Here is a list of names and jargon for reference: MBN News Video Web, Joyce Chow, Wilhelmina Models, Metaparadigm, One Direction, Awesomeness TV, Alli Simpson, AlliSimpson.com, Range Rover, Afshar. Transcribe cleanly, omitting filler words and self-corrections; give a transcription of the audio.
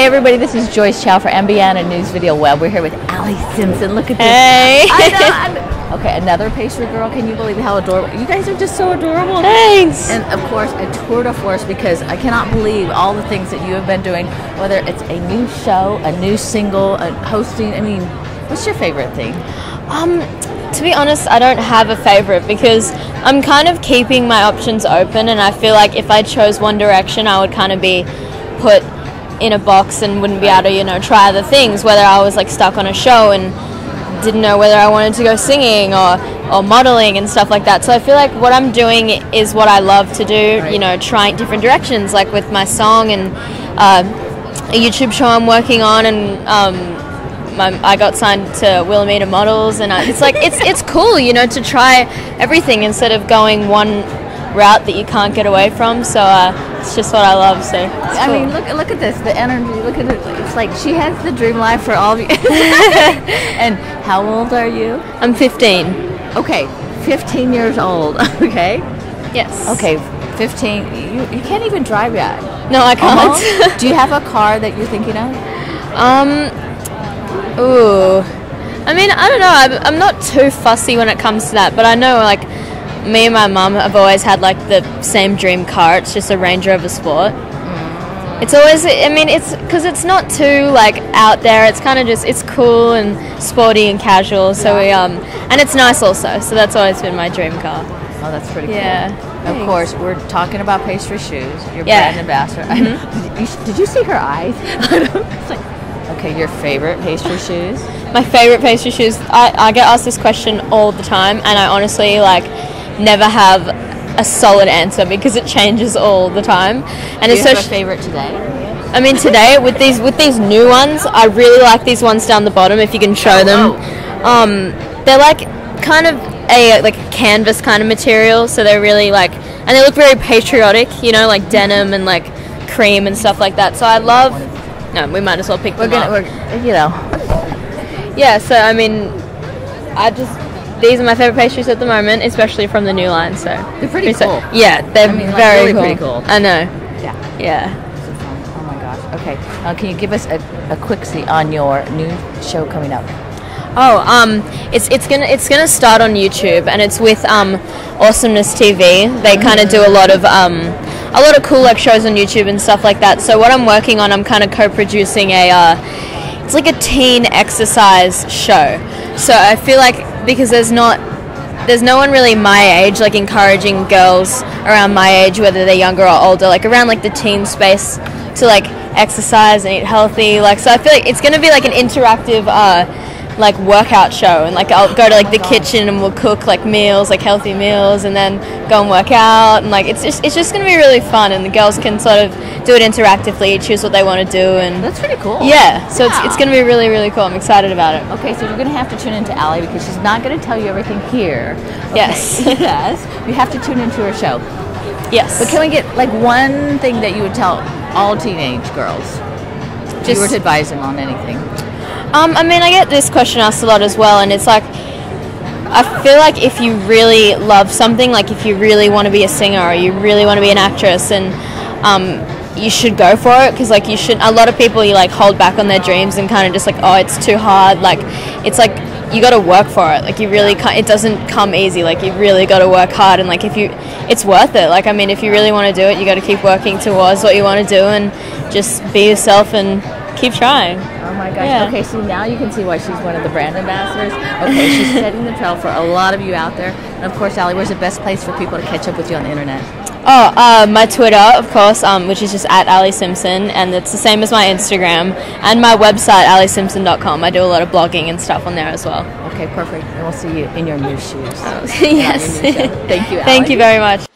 Hey everybody, this is Joyce Chow for MBN News Video Web. We're here with Alli Simpson. Look at this. Hey! Okay, another pastry girl. Can you believe how adorable? You guys are just so adorable. Thanks. And of course, a tour de force, because I cannot believe all the things that you have been doing, whether it's a new show, a new single, a hosting. I mean, what's your favorite thing? To be honest, I don't have a favorite because I'm kind of keeping my options open, and I feel like if I chose One Direction, I would kind of be put in a box and wouldn't be able to, you know, try other things, whether I was like stuck on a show and didn't know whether I wanted to go singing or modeling and stuff like that. So I feel like what I'm doing is what I love to do, you know, trying different directions, like with my song and a YouTube show I'm working on, and I got signed to Wilhelmina Models, and it's like it's cool, you know, to try everything instead of going one route that you can't get away from. So it's just what I love. So I cool. mean, look at this, the energy. Look at it. It's like she has the dream life for all of you. And how old are you? I'm 15. Okay, 15 years old. Okay. Yes. Okay, 15. You can't even drive yet. No, I can't. Uh-huh. Do you have a car that you're thinking of? Ooh. I mean, I don't know. I'm not too fussy when it comes to that, but I know, like, me and my mum have always had, like, the same dream car. It's just a Range Rover Sport. It's always, I mean, it's because it's not too, like, out there. It's kind of just, it's cool and sporty and casual. So and it's nice also. So that's always been my dream car. Oh, that's pretty cool. Yeah. Thanks. Of course, we're talking about pastry shoes. Your brand ambassador. Mm-hmm. Did you see her eyes? It's like, okay, your favorite pastry shoes? My favorite pastry shoes. I get asked this question all the time, and I honestly, like, never have a solid answer because it changes all the time. And do it's you have a favorite today? I mean, today with these new ones, I really like these ones down the bottom. If you can show them, they're like kind of a like canvas kind of material, so they're really like, and they look very patriotic, you know, like denim and like cream and stuff like that. So I love. No, we might as well pick them up. You know. Yeah. So I mean, these are my favorite pastries at the moment, especially from the new line. So they're pretty cool. Yeah, they're very cool. Pretty cool. I know. Yeah. Yeah. Oh my gosh. Okay. Can you give us a quick see on your new show coming up? Oh, it's gonna start on YouTube, and it's with Awesomeness TV. They kind of do a lot of cool, like, shows on YouTube and stuff like that. So what I'm working on, I'm kind of co-producing a it's like a teen exercise show. So I feel like, because there's no one really my age, like, encouraging girls around my age, whether they're younger or older, like around like the teen space, to like exercise and eat healthy, like. So I feel like it's gonna be like an interactive like workout show, and like I'll go to like the kitchen and we'll cook like meals, like healthy meals, and then go and work out, and like it's just gonna be really fun, and the girls can sort of do it interactively, choose what they want to do, and that's pretty cool. Yeah, so it's gonna be really, really cool. I'm excited about it. Okay, so you're gonna have to tune into Alli because she's not gonna tell you everything here. Okay. Yes. Yes. You have to tune into her show. Yes. But can we get like one thing that you would tell all teenage girls? Just, if you were to advise them on anything. I mean, I get this question asked a lot as well, and it's like, I feel like if you really love something, like if you really want to be a singer or you really want to be an actress, and you should go for it, because like a lot of people, you like hold back on their dreams and kind of just like, oh, it's too hard, like it's like you got to work for it, like you really can't, it doesn't come easy, like you really got to work hard, and like it's worth it, like I mean, if you really want to do it, you got to keep working towards what you want to do and just be yourself and keep trying. Oh my gosh. Yeah. Okay, so now you can see why she's one of the brand ambassadors. Okay, she's setting the trail for a lot of you out there. And of course, Alli, where's the best place for people to catch up with you on the internet? Oh, my Twitter, of course, which is just @AlliSimpson, and it's the same as my Instagram, and my website, AlliSimpson.com. I do a lot of blogging and stuff on there as well. Okay, perfect. And we'll see you in your new shoes. Oh, yes. Thank you, Alli. Thank you very much.